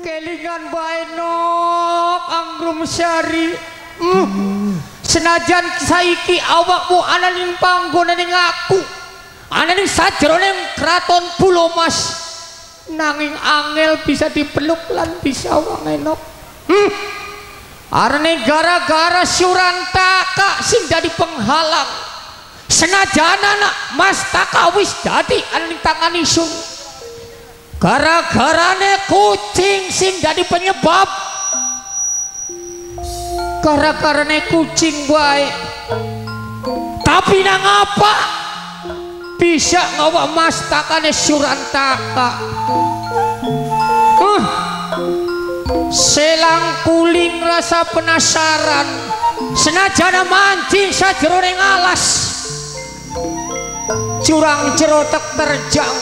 kelingan baenok angrum syari. Senajan saiki awakmu ana ning panggonan ning aku, ana ning sajroning kraton Pulau Mas, nanging angel bisa dipeluk lan bisa wangenok. Arne gara-gara Surantaka sing dadi penghalang. Senajan anak Mas Taka wis dadi ana ning tangane sung. Gara-garane kucing sing dadi penyebab. Gara-garane kucing wae, tapi nang apa bisa ngawak Mas Takane Surantaka. Selang kuling rasa penasaran, senajana mancing sajeroning alas, curang cerotek terjang.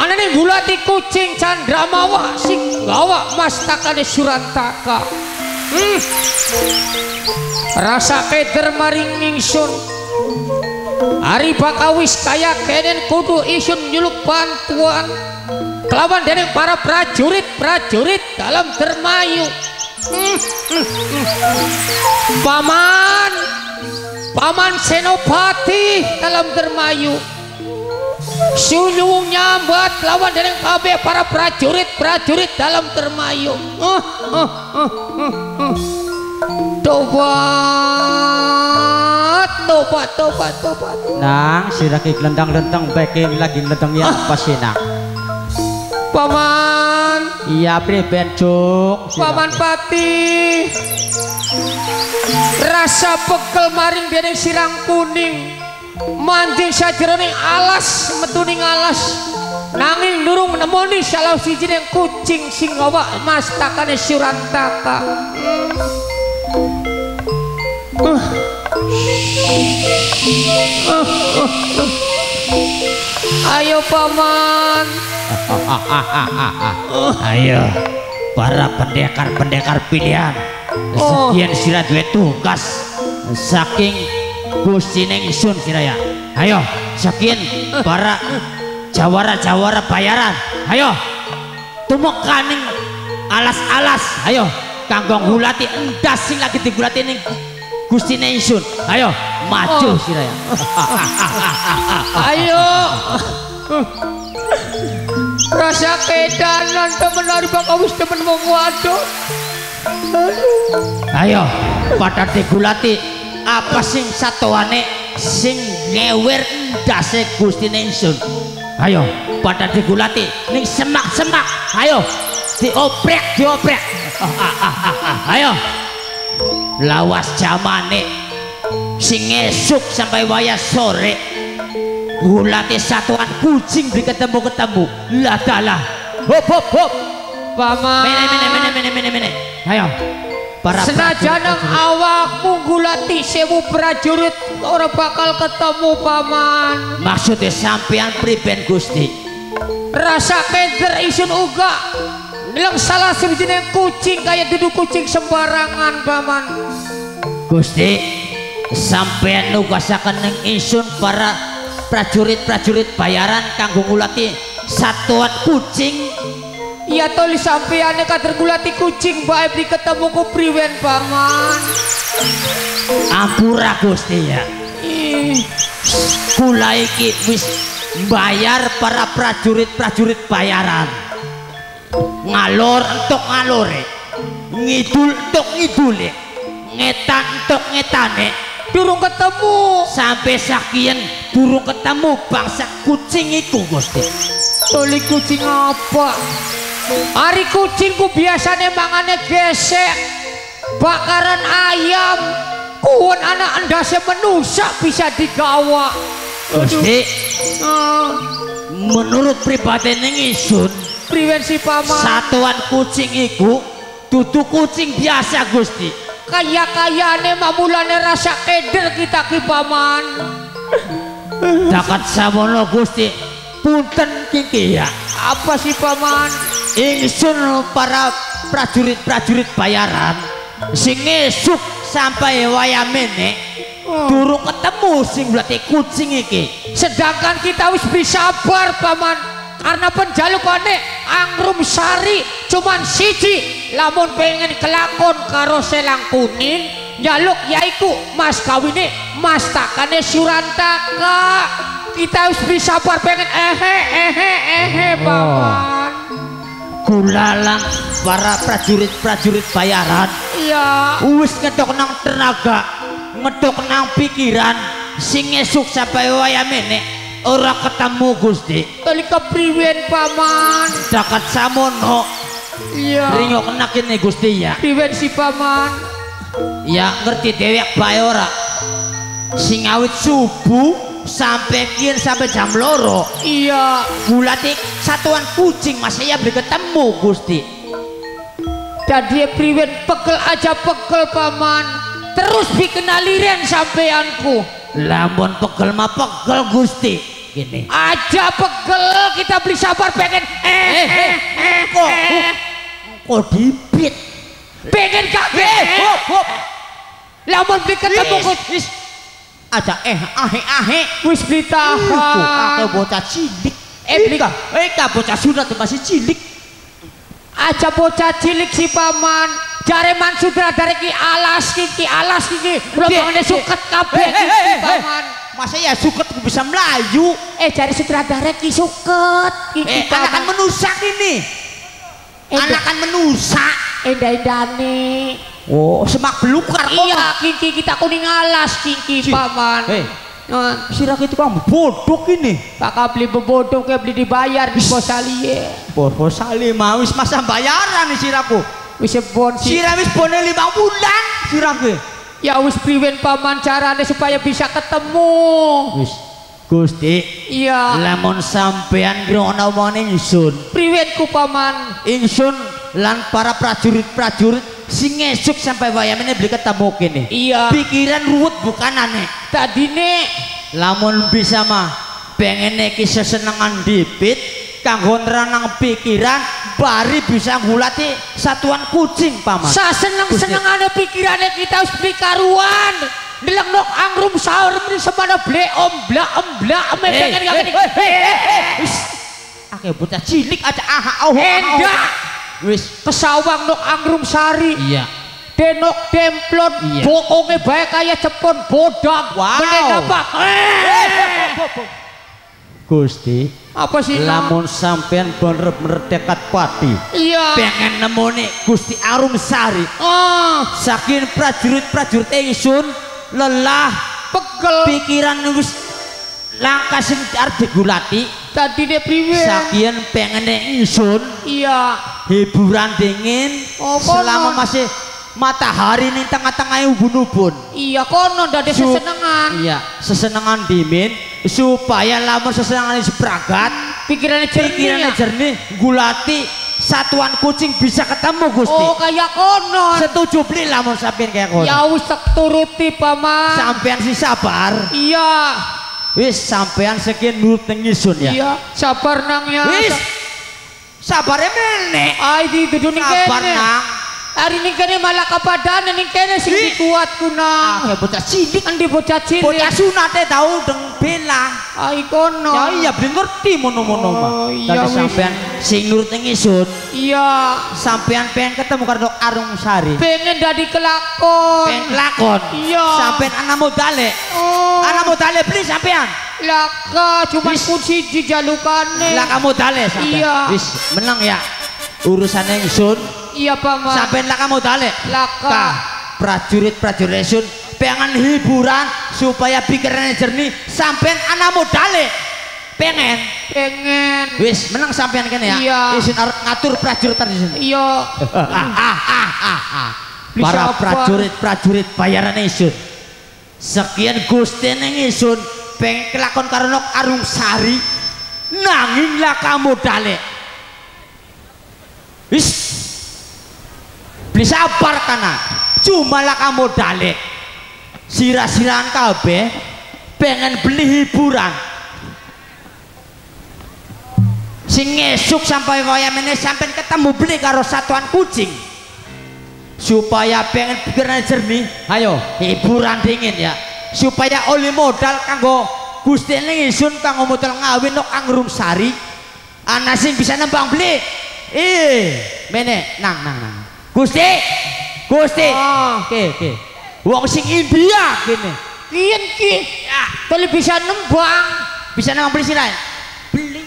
Anane gulati kucing candramawa sing ngawak Mas Takane Surantaka. Rasa keder maring ingsun hari bakawis kaya kenen kudu isun nyuluk bantuan kelawan dening para prajurit-prajurit dalam dermayu. Paman Senopati dalam dermayu sunyung nyambat lawan dening kabeh para prajurit-prajurit dalam dermayu. Tobat. Nang siraki glendang-glendang beki lagi glendang yang pas nang. Paman. Iya priben Juk. Paman Pati. Rasa pekel maring dening sirang kuning. Manjing sajeroning alas metuning alas. Nanging durung nemoni salah siji ning kucing sing ngawak Mas Takane Surantaka. Ayo paman. Ayo para pendekar-pendekar pilihan. Sekian sira duwe tugas saking Gusti Ningsun kiraya. Ayo saking para jawara-jawara bayaran. Ayo tumuk kaning alas-alas. Ayo kanggo hulati endas sing lagi digulati ning Gusti Ningsun. Ayo maju siraya. Ayo. Rasa kedanan temen lari bakawis temen wong wadon. Ayo pada digulati apa sing satoane sing ngewer endase Gusti Ningsun. Ayo pada digulati ning semak-semak. Ayo dioprek. Ayo lawas jamane sing esuk sampai waya sore gulati satuan kucing di ketemu-ketemu ladalah hop paman mene ayo para senajan awakmu gulati sewu prajurit ora bakal ketemu paman. Maksudnya sampean priben Gusti? Rasa keder isun uga neleng salah sejenis kucing kayak duduk kucing sembarangan paman. Gusti sampean nugasaken ning isun para prajurit-prajurit bayaran kanggo gulati satuan kucing. Iya toli sampeane kader gulati kucing bae bri ketemu ku priwen paman. Ampura Gusti ya. Kula iki wis bayar para prajurit-prajurit bayaran. Ngalor entuk ngalore. Ngidul entuk ngidule. Ngetan entuk ngetane. Durung ketemu. Sampai sakian durung ketemu bangsa kucing iku Gusti. Toli kucing apa? Hari kucingku biasanya mangane gesek bakaran ayam kuon anak endase menusa bisa digawa. Gusti menurut pribadi ngisun priwensi paman satuan kucing iku dudu kucing biasa Gusti kaya-kayane mamulane rasa keder kita ki paman. Takat samono Gusti punten kiki ya. Apa sih paman? Ingsun para prajurit-prajurit bayaran sing esuk sampai waya mene durung ketemu sing berarti kucing iki. Sedangkan kita wis bersabar paman karena penjalukane angrum sari cuman siji, lamun pengen kelakon karo Selang Kuning njaluk yaiku mas kawine mas takane Surantaka. Kita harus bisa sabar pengen paman. Gulalang para prajurit-prajurit bayaran. Iya. Wis ngedok nang tenaga, ngedok nang pikiran, sing esuk sampai waya menek ora ketemu Gusti. Telika priwen paman? Dakat samono. Iya. Ringok nakine Gusti ya. Priwen si paman? Ya ngerti dewek bae ora. Sing awit subuh sampai kian sampai jam loro. Iya. Gulati satuan kucing mas saya beri ketemu Gusti. Jadi priwet pekel aja pekel paman. Terus dikenalirin sampeanku. Lamun pekel mah pekel Gusti. Gini. Aja pekel kita beri sabar pengen. Kok dibit. Pengen kabe. Lamun beri ketemu Gusti. Ada ahe wis ditahan kok bocah cilik bocah sunat masih cilik aja bocah cilik si paman jare man sutradara ki alas ki lobone suket kabeh si paman masa ya suket bisa melayu jare sutradara ki suket iki anak menusak ini anakan menusak endai-endane. Oh, semak belukar. Iya, kiki kita kuning alas kiki paman. Sirah itu kan bodoh ini. Kakak beli bodoh, kayak beli dibayar di Bosalie. Bosalie mau wis masa bayaran nih sirahku. Wis bon sirah wis bone 5 bulan sirahku. Ya wis priwen paman carane supaya bisa ketemu. Wis Gusti. Iya. Lamun sampean grono mone ingsun. Priwenku paman. Ingsun lan para prajurit-prajurit sing esuk sampai wayamene beli ketemu kene. Iya. Pikiran ruwet bukan aneh. Tadine lamun bisa mah pengene ki sesenengan dipit kanggo nranang pikiran bari bisa ngulati satuan kucing paman. Saseneng-senengane pikirane kita wis prikaruan. Deleng nok angrum saur men semana ble omblak-omblak pengen ngene. Wis akeh bocah cilik aja aha oh. Endah. Wis kesawang nok angrum sari. Iya. Denok demplon iya. Bokonge bae kaya Jepun bodak. Wow. Apa? Gusti, apa sih? Lamun sampean bener merdekat pati. Iya. Pengen nemoni Gusti Arum Sari. Oh, saking prajurit-prajurit ingsun lelah, pegel, pikiran wis langkah sing arep digulati. Tadine priwe? Saking pengene ingsun. Iya. Hiburan dingin selama masih matahari ini tengah-tengahnya ubun-ubun. Iya konon dari sesenengan. Iya sesenengan dimin supaya lamun sesenengan sepragat pikirannya jernih gulati satuan kucing bisa ketemu Gusti. Oh kayak konon setuju beli lamun sampean kayak konon ya wis tak turuti paman sampean sih sabar. Iya wis sampean sekian nurut ngisun ya. Iya sabar nangnya wis sabar emene. Ai di dunia sabar nang. Hari ini kene malah kapadane ning kene sing dikuat kuna. Ah, bocah cilik endi bocah cilik. Bocah sunate tau deng belah. Ai kono. Ya iya ben ngerti mono-mono mah. Oh iya sampean sing nurut ning isun. Iya, sampean pengen ketemu karo Arum Sari. Pengen dadi kelakon. Pengen kelakon. Iya. Sampean ana modale. Oh. Ana modale beli sampean. Laka cuma kunci di jalukane. Laka modale sampai. Iya. Wis menang ya. Urusannya ingsun. Iya paman. Sampai laka modale. Laka. Prajurit-prajurit ingsun pengen hiburan supaya pikirannya jernih. Sampai anak modale. Pengen. Wis menang sampean kan ya. Iya. Isin ngatur prajurit ingsun. Iya. Para prajurit-prajurit bayaran ingsun. Sekian Gusti ning ingsun. Pengen kelakon karena Arum Sari nanginlah kamu dalek. Wis beli sabar kana cuma lah kamu dalek. Sirah-sirahan kabeh pengen beli hiburan sing esuk sampai wayamene sampai ketemu beli karo satuan kucing supaya pengen pikiran jernih. Ayo hiburan dingin ya supaya oleh modal kanggo Gusti ingsun kanggo modal ngawin nok angrum sari ana sing bisa nembang beli. Mene nang. Gusti. Oke. Wong sing India kene. Kiyen ki? Tole bisa nembang. Bisa nembang beli sirahe. Beli.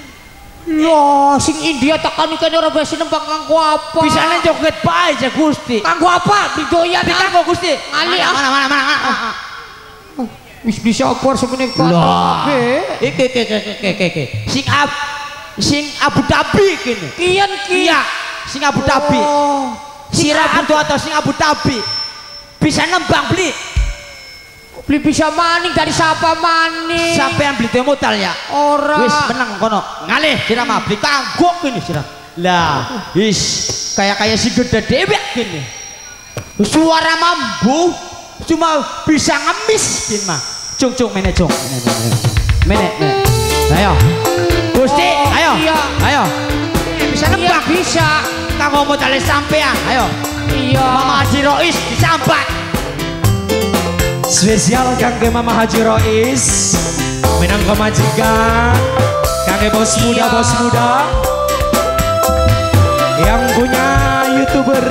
Lho, sing India tekan iki ora bisa nembang kanggo apa? Bisane joget bae aja Gusti. Kanggo apa? Didoyan kanggo Gusti. Mana. Wis bisa opor semenika. Lho. Iki. Sing Abu Dhabi kene. Kiyen ki? Iya, sing Abu Dhabi. Sirah atau sing Abu Dhabi bisa nembang beli bisa maning dari siapa maning sampai yang beli demo modal ya orang wis menang kono ngalih sirah mah beli kagok ini sirah lah wis kayak si gede dewek gini suara mambu cuma bisa ngemis gini mah cung mene ayo Gusti ayo bisa nembang bisa kanggo modal sampean ayo iya Mama Haji Rois disambat spesial kangge Mama Haji Rois minangka majikan kangge bos muda yang punya youtuber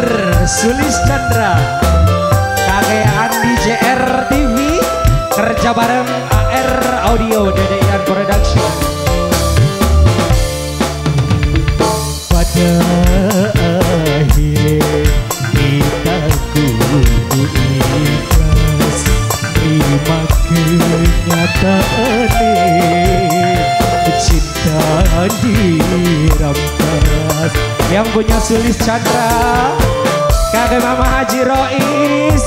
Sulis Chandra kangge Andi JR TV kerja bareng AR Audio Dede Iyan Production pada cinta dirampas yang punya Sulis Chandra kakek Mama Haji Rois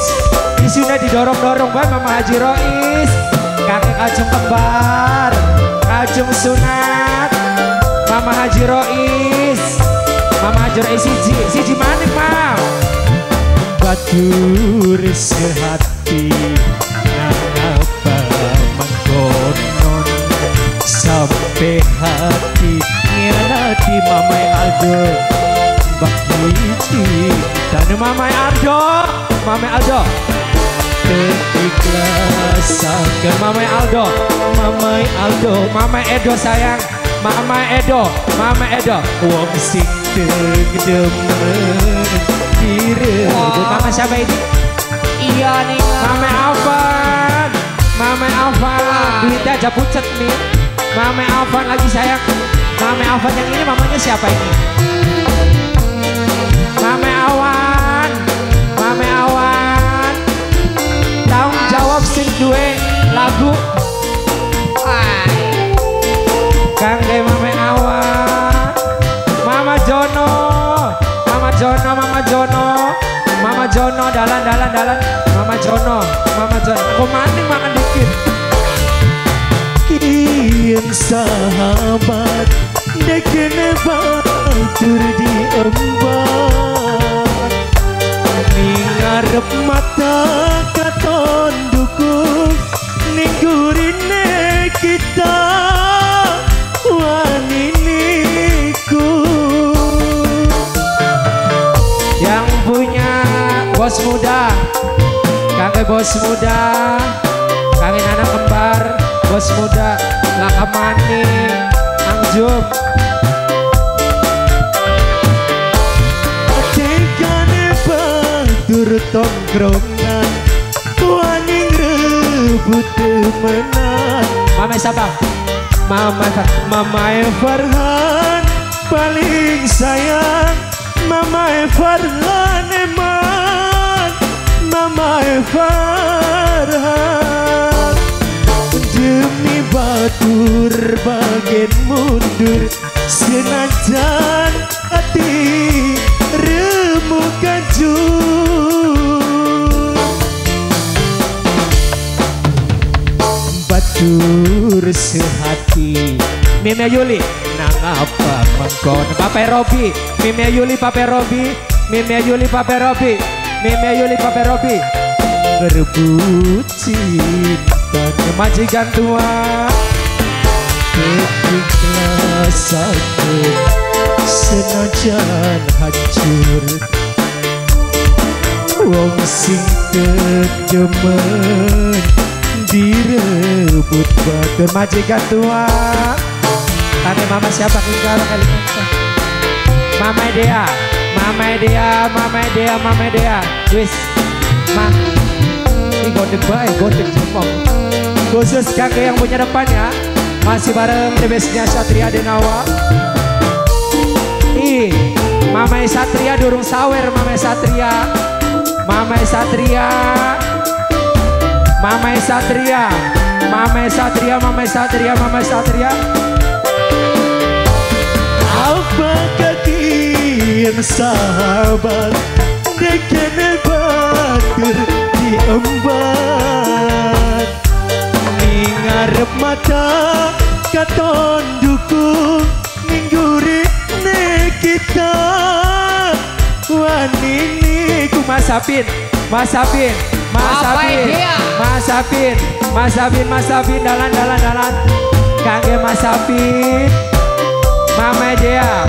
disini didorong-dorong buat Mama Haji Rois kakek kacung kembar kacung sunat Mama Haji Rois siji manik mam batur sehati sampai hati nyerati mamai Aldo bagi cinta mamai Aldo terikhlasakan mamai Aldo mamai Edo sayang mamai Edo wong sing demen diri mama siapa ini iya nih mamai Alvan duit aja pucet nih Mama Alvan lagi sayang. Mama Alvan yang ini mamanya siapa ini? Mama Awan. Tanggung jawab sing duwe lagu. Kangge Mama Awan. Mama Jono. Mama Jono dalan. Mama Jono. Aku maning makan dikit. Yang sahabat dekene batur diembat ning ngarep mata katon dukung ning gurine kita waniniku yang punya bos muda kangen anak kembar bos muda Lakamani Angjum dekane batur tongkrongan wani ngrebut temenan mama siapa? Mama Farhan paling sayang Mama Farhan eman Mama Farhan demi batur bagen mundur senajan hati remukan jur batur sehati Mimia Yuli nang apa mengkon Mimia Yuli Pape Robi berebut cinta majikan tua kelas aku senajan hancur wong sing kedemen direbut batur majikan tua Tapi mama siapa tinggal helikopter? Mama Dea, Mama Dea, Mama Dea, Mama Dea. Wis, ma, ini godek baik, godek jempol. Khusus kakek yang punya depan ya. Masih bareng debesnya Satria Denawa. Ih, Mama Satria durung sawer, Mama Satria, Mama Satria, Mama Satria, Mama Satria, Mama Satria, Mama Satria. Apakah kian sahabat dekene batur diembat ngarep mata katon dukung ningguri ne kita wanini ku masapin masapin masapin masapin masapin masapin dalan dalan dalan kangge masapin. Mama Dea,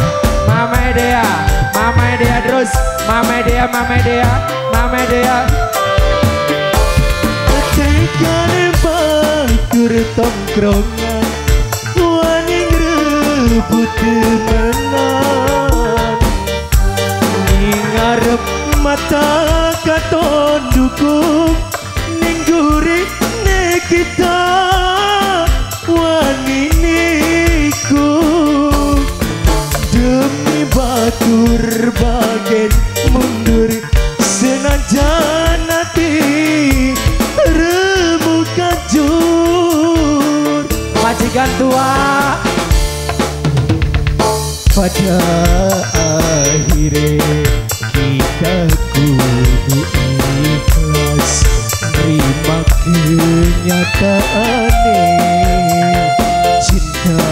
Mama Dea, Mama Dea terus, Mama Dea, Mama Dea, Mama Dea. Ketekane batur tongkrongan, wani ngrebut temenan. Ngarep mata katon dukung, ning guri ne kita wani niku. Demi batur bagen mundur senajan hati remukan jur majikan tua pada akhirnya kita kudu ikhlas terima kenyataan cinta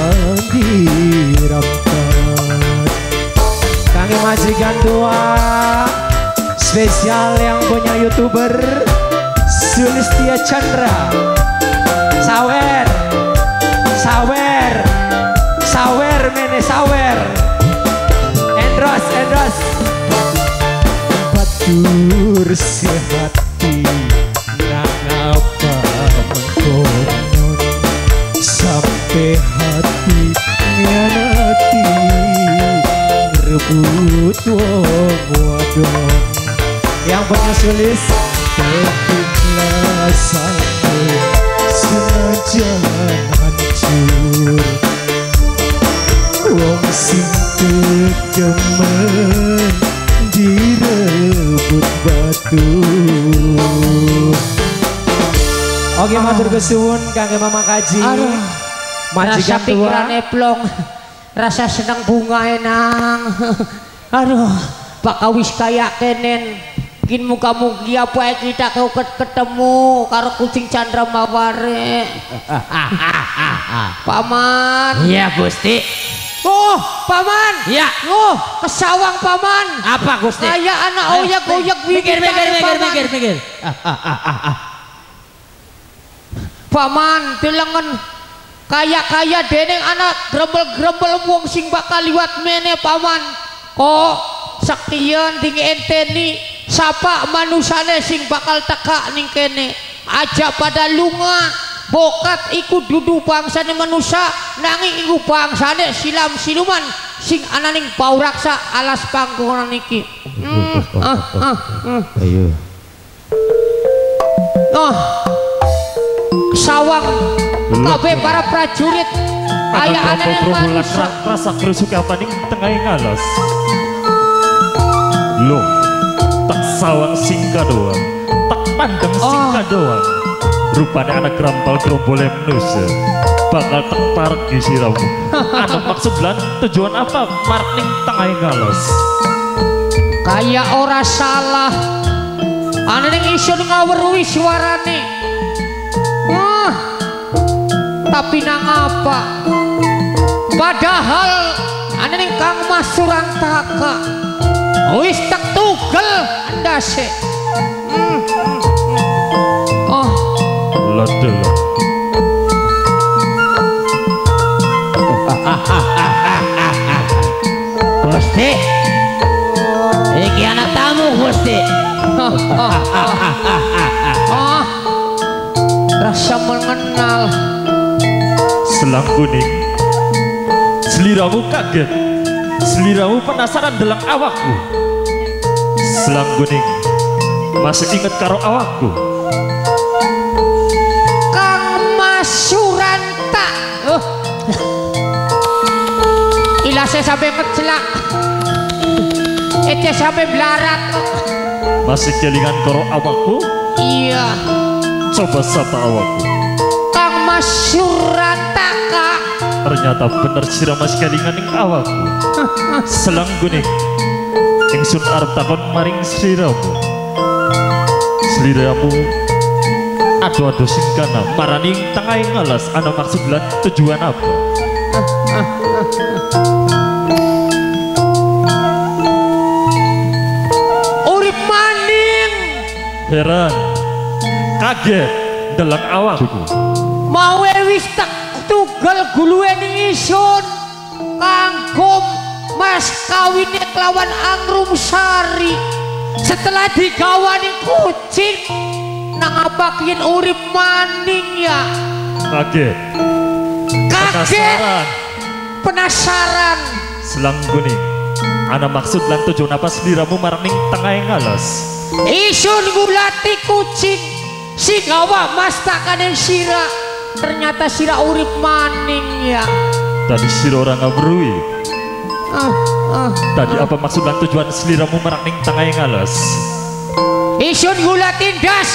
dirapkan. Kami majikan dua spesial yang punya youtuber Sulistia Chandra. Sawer, sawer, sawer mene sawer. Endros, endros. Batur sehati nak apa mengkonon sampai hati nyanati. Rebut wong wadon yang punya sulis tertinggal sampai senajan hancur wong sing kegemen direbut batu. Oke matur kesuwun kangge mama kaji majikan tua neplong. Rasa seneng bunga enang. Aduh, bakal wis kaya kenen. Gin muka-muki apa kita ketemu karo kucing Chandra maware. Paman. Iya, Gusti. Oh, Paman. Iya. Oh, kesawang Paman. Apa, Gusti? Kayak anak oyak-oyak mikir mikir. Paman, dilengen. Kaya-kaya deneng anak grembel-grembel wong sing bakal liwat mene Paman. Kok saktian ding enteni sapa manusane sing bakal tekak ning kene. Aja pada lunga bokat iku dudu bangsane manusia nanging iku bangsane silam siluman sing ana ning pauraksa alas panggonan iki. Ayo. Oh. Sawang kabeh para prajurit ayah anane manusia rasa kerusuk apa ning tengah ngalas lo tak sawang singka doang tak pandang singka doang rupanya anak rampal gerombolnya manusia bakal tak tarik di siramu ada maksud lan tujuan apa marning tengah ngalas kayak ora salah anane isun ngawerui suarane tapi nang apa padahal ana ning Kang Mas Surantaka wis tak tugel ndase. Oh lodel Gusti iki anak tamu Gusti. Oh rasa mengenal selang kuning Seliramu kaget, seliramu penasaran deleng awakku. Selang Guning masih inget karo awakku. Kang Masuran tak ilase sampai kecelak, ece sampai belarak. Masih kelingan karo awakku? Iya. Coba sapa awakku. Kang Masuran tak kak. Ternyata bener sira mas kelingan ning awakku. Selang Guning ingsun arep takon maring sliramu. Sliramu ado-ado sing kana marani tengah ngalas ana maksud lan tujuan apa? Urip maning heran kaget deleng awakku. Mawe wis tak tugel guluwe ning isun kangkum mas kawine kelawan Angrum Sari. Setelah digawani kucing nang apakin urip maning ya kaget kaget penasaran. Selang Guning ana maksud lan tujuan apa sliramu marang tengah ngalas? Isun gulati kucing si gawa mas takane sira ternyata sira urip maning ya. Tadi sira ora ngabrui. Tadi apa maksud dan tujuan seliramu merangning tengah yang ngalas? Isun gula tindas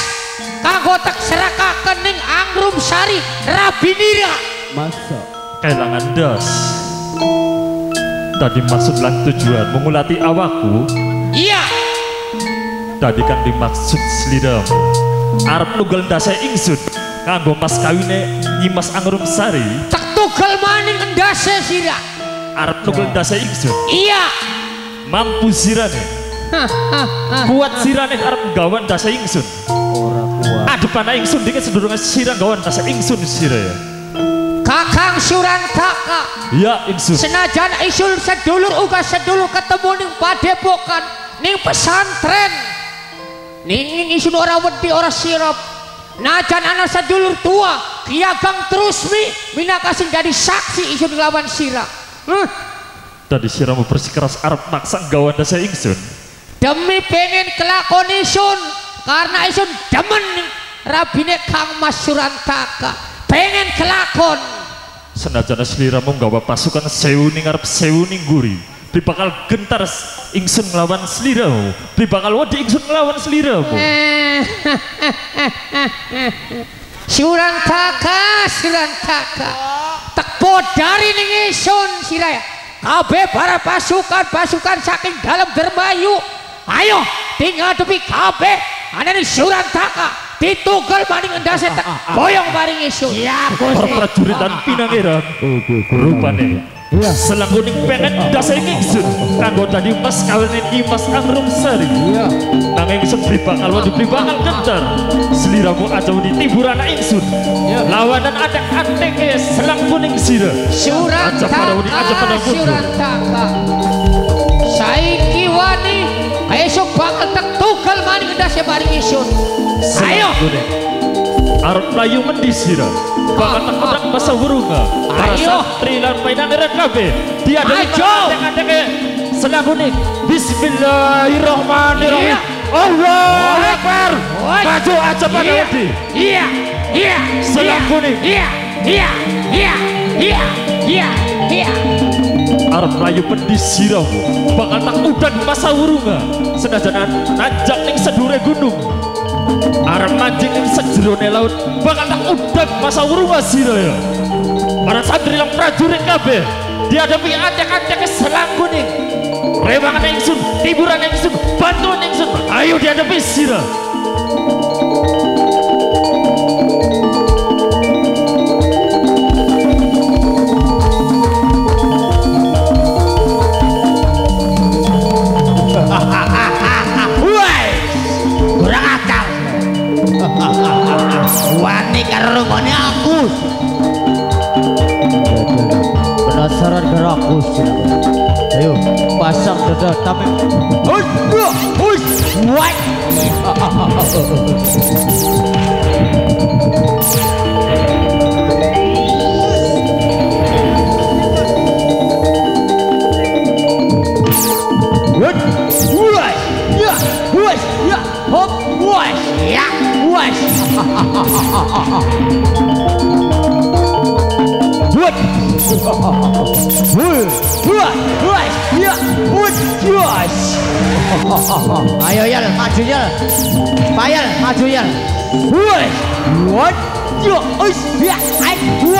kagotak seraka kening Angrum Sari Rabinira. Masa kelangan das. Tadi maksud dan tujuan mengulati awakku. Iya. Tadi kan dimaksud seliramu arep nugel dasa ingsun kanggo mas kawine Nyimas Angrum Sari. Tak tugel maning endase sira arep nugel dasa ingsun. Iya. Mampu sirane. Kuat sirane arep gawan dasa ingsun. Ora kuat. Adepana ingsun dikit sedurunge sira gawan dasa ingsun sira ya. Kakang Surantaka. Iya, ingsun. Senajan isul sedulur uga sedulur ketemu ning padepokan, ning pesantren. Ning isun ora wedi ora sirap. Najan ana sedulur tua, Ki Ageng Trusmi minangka jadi saksi isun lawan sira. Tadi siramu bersikeras arep maksa gawan dasa ingsun demi pengen kelakon isun karena isun demen rabine Kang Mas Surantaka pengen kelakon. Senajana sliramu gawa pasukan sewu ning arep sewu ning guri di bakal gentar ingsun nglawan sliramu di bakal wedi ingsun nglawan sliramu. Surantaka Surantaka tekpo dari ningisun siraya kabeh para pasukan-pasukan saking dalam dermayu ayo tinggal tepi kabeh anane Surantaka ditugel maning endase boyong maring isun. Ya Gusti prajuritan pinangiran rupane Selang Guning pengen dasa ingsun kanggo tadi mas kawine Nyimas Angrum Sari nanging sebri bakal wadu bakal gentar sliramu aja ditiburan ingsun lawanan adak anteke Selang Guning sira Surantaka Surantaka saiki wani esuk bakal tugel maning endase maring isun. Ayo arep layu mendi sira bakal tekedang masa burunga ayo trilan painangeran kabeh diadani kadek-kadeke Selang Guning. Bismillahirrahmanirrahim. Allahu Akbar. Maju aja pada wedi. Iya iya Selang Guning. Iya iya iya iya iya iya arep layu mendi siramu bakal tak udan masa burunga senajan nanjak ning sedure gunung arep mancing ing sejerone laut bakal tak udak masa wurunga siraya para santri lan prajurit kabeh dihadapi acak-acake Selang Guning rewangane ingsun tiburan ingsun bantuan ingsun ayo dihadapi sira. Wani kerungone aku penasaran geraku sih. Ayo pasang dada tapi guys. What? What? Ya, what? Guys. Ayo ya, maju ya. Bayar, maju ya. What? What? Yo, us ya, ayo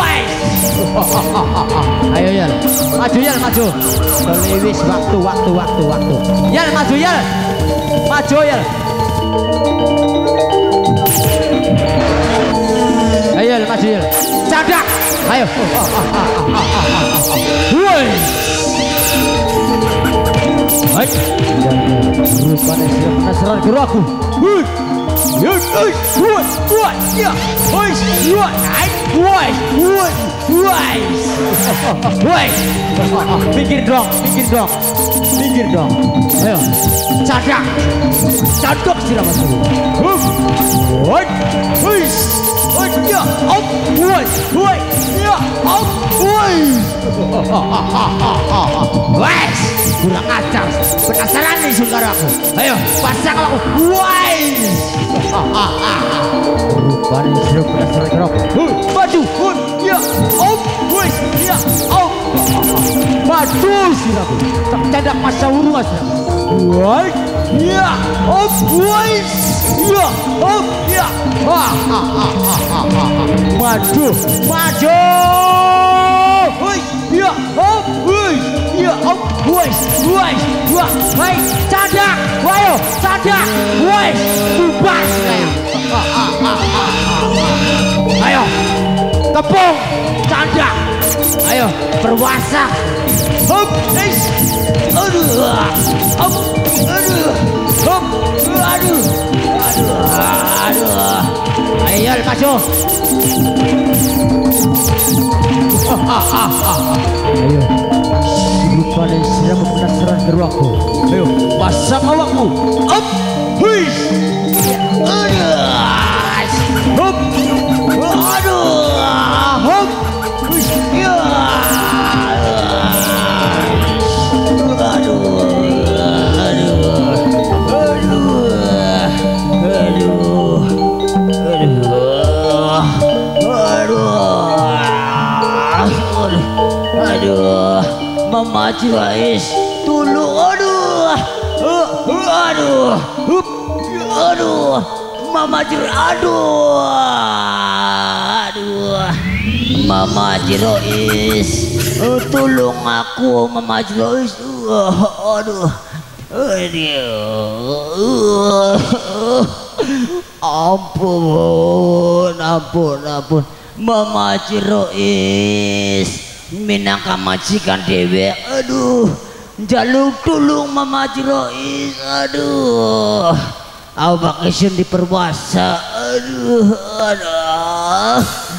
ya, maju ya, maju. Terlewis waktu. Ya, maju ya. Maju ya. Ayo maju ya. Cadak. Ayo. Woi. Hai. Rupane siap nasran gerakku. Woi. Ya, woi. Ya. Woi. Woi. Woi. Woi. Woi. Pikir dong. Ayo. Cadak siraman dulu. Woi. Woi. Ya, op. Woi. Ya, op. Woi. Woi. Kurang ajar. Sekasaran nih saudaraku. Ayo, pasang aku. Woi. Baru seru penasaran kerok. Maju. Ya, op. Woi. Ya, op. Maju siraku. Cadak masa urus. Woi. Ya, op. Woi. Ya, op. Ya. Maju. Hoi, ya, op, hoi, ya, op, woi, hei, cadak, wayo, cadak, woi, bubas, ayo, tepung, cadak, ayo, berwasa, hop, es, aduh, hop, aduh. Ayo maju. Ayo. Rupanya siapa penasaran gerakku. Ayo, pasang awakmu. Up. Hui. Hop. Aduh. Hop. Ya. Maju guys, tulu, aduh, Mama Jirois, tolong aku Mama Jirois, aduh, ampun, Mama Jirois. Minangka majikan dewe, aduh, jaluk tulung Mama Jirois, aduh, awak isun diperwasa, aduh.